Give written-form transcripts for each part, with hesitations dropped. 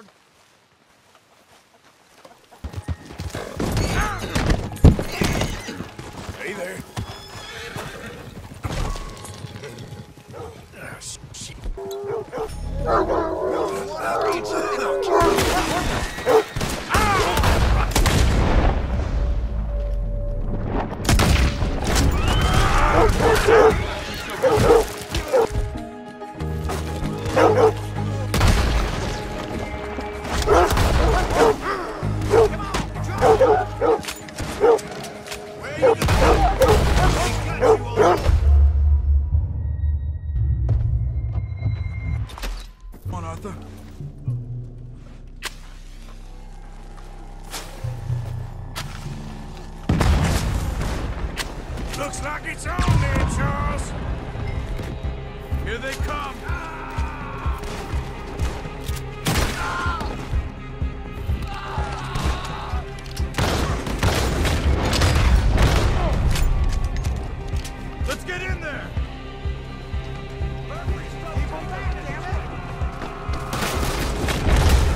down. Hey there. Oh, shit. Looks like it's on there, Charles. Here they come. Let's get in there.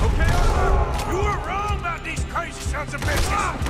Okay, Arthur? You were wrong about these crazy sons of bitches.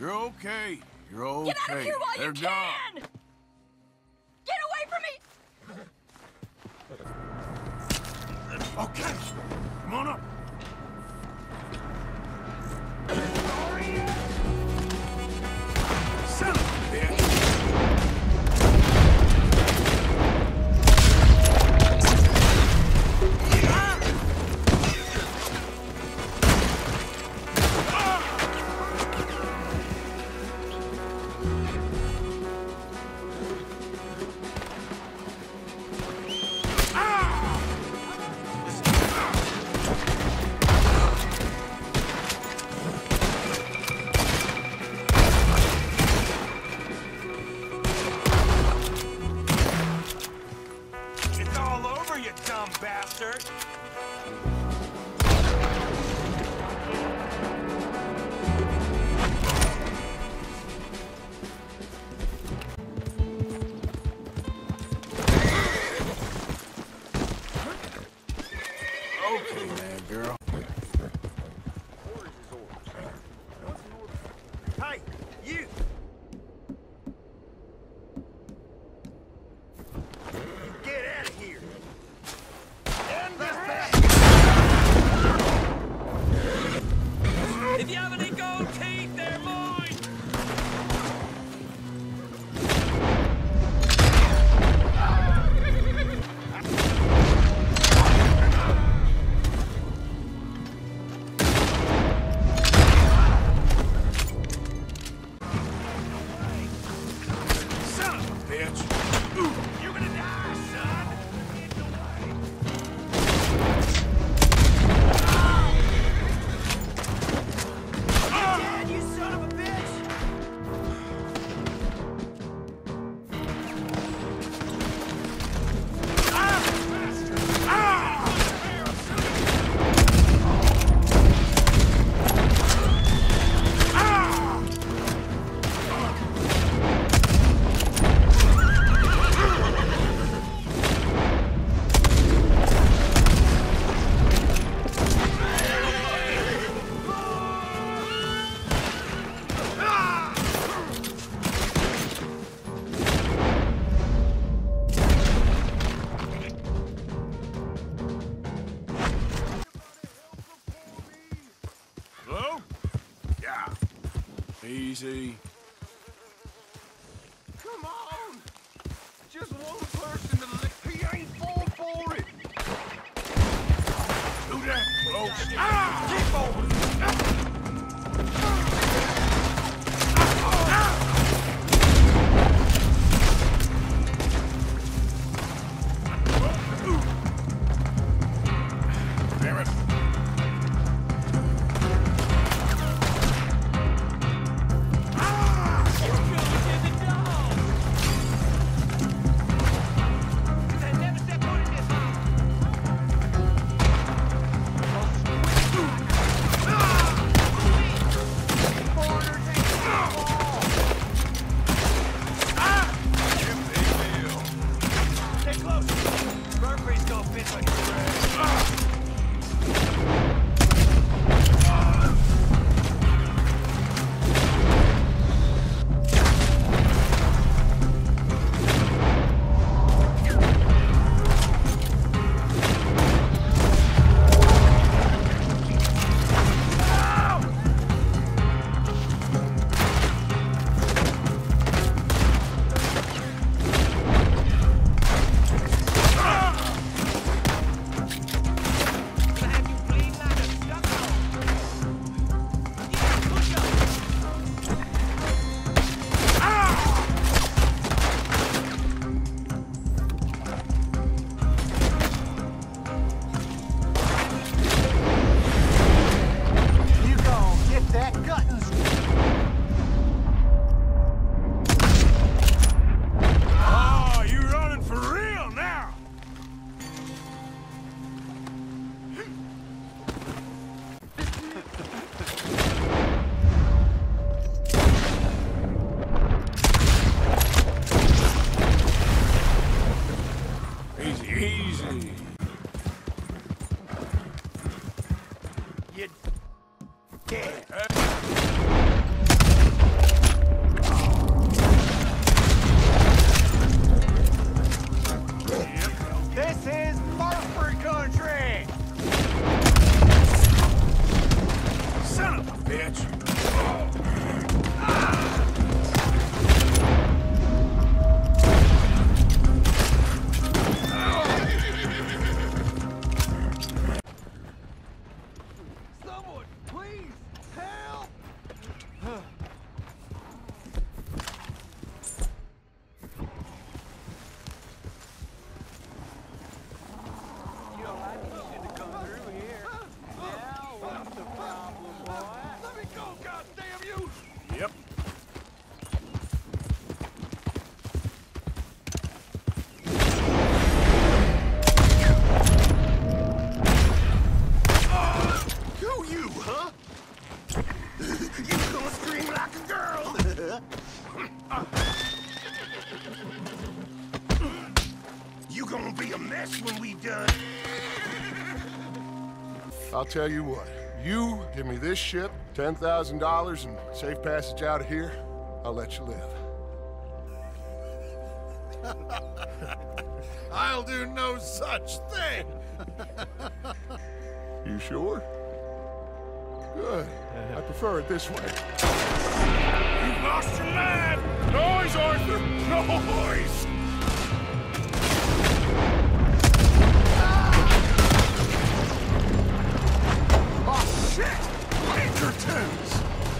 You're okay. You're okay. Get out of here while you can! Get away from me! Okay. Come on up. Son of a bitch! Easy. Come on! Just one person to lick. He ain't fall for it! Do that, bro. Ah! Keep over! I'll tell you what, you give me this ship, $10,000, and safe passage out of here, I'll let you live. I'll do no such thing! You sure? Good. I prefer it this way. You've lost your mind! Noise, Arthur! Noise!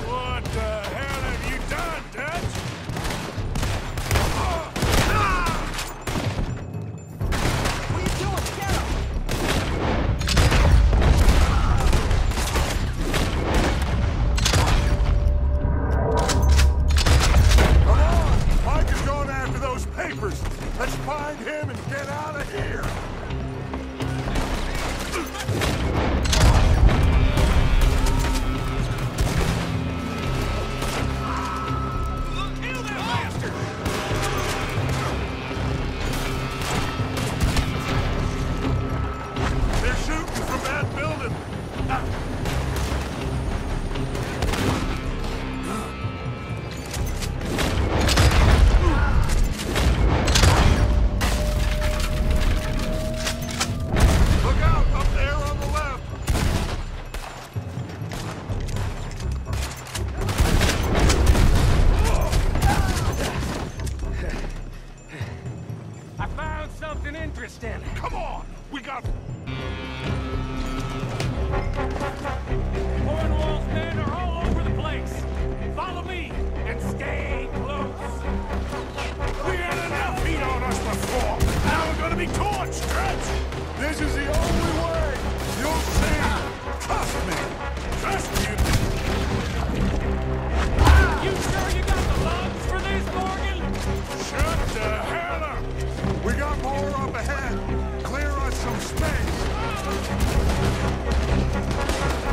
What the hell have you done, Dutch? What are you doing? Get him! Come on! Mike is going after those papers!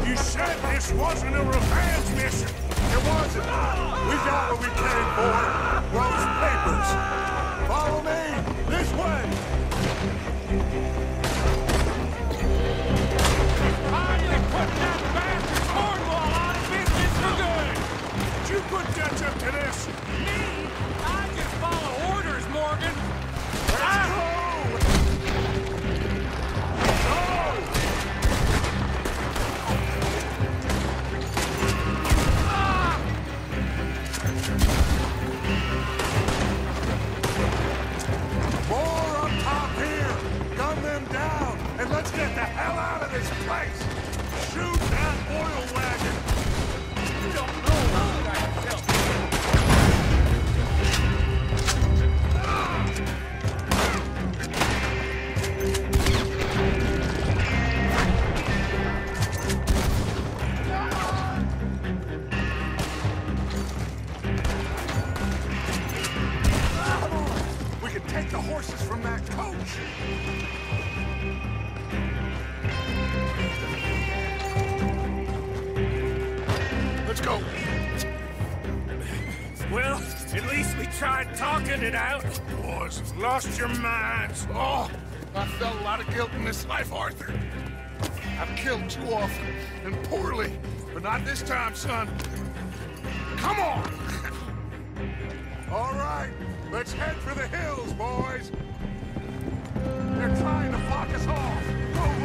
You said this wasn't a revenge mission. It wasn't. We got what we came for. Rose papers. Follow me. This way. Well, at least we tried talking it out. Boys, lost your minds. Oh, I felt a lot of guilt in this life, Arthur. I've killed too often and poorly, but not this time, son. Come on! All right, let's head for the hills, boys. They're trying to block us off. Go away.